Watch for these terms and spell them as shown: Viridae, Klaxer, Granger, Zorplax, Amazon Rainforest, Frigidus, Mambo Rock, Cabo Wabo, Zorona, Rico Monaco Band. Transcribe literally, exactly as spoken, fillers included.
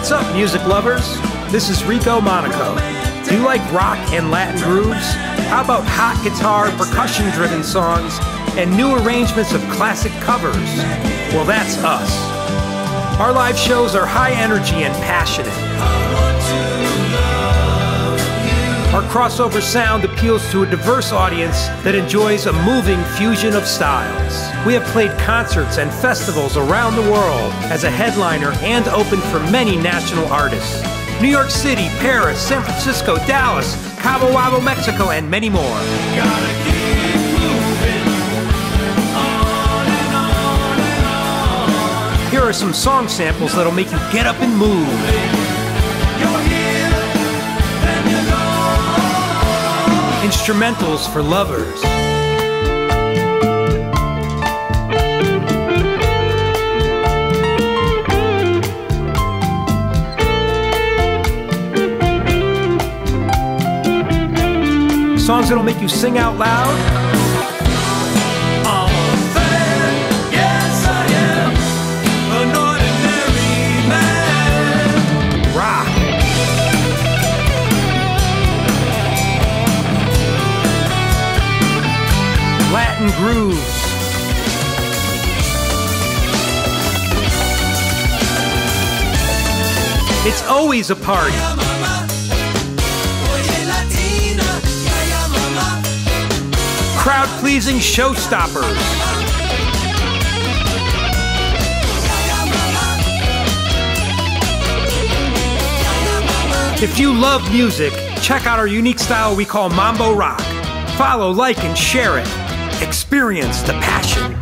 What's up, music lovers? This is Rico Monaco. Do you like rock and Latin grooves? How about hot guitar, percussion-driven songs and new arrangements of classic covers? Well, that's us. Our live shows are high energy and passionate. Our crossover sound appeals to a diverse audience that enjoys a moving fusion of styles. We have played concerts and festivals around the world as a headliner and opened for many national artists. New York City, Paris, San Francisco, Dallas, Cabo Wabo, Mexico, and many more. Gotta keep moving on and on and on. Here are some song samples that'll make you get up and move. Instrumentals for lovers. Songs that'll make you sing out loud. I'm a fan, yes I am, an ordinary man. Rock. Latin grooves, it's always a party. Crowd-pleasing showstoppers, if you love music, check out our unique style we call Mambo Rock. Follow, like, and share it. Experience the passion.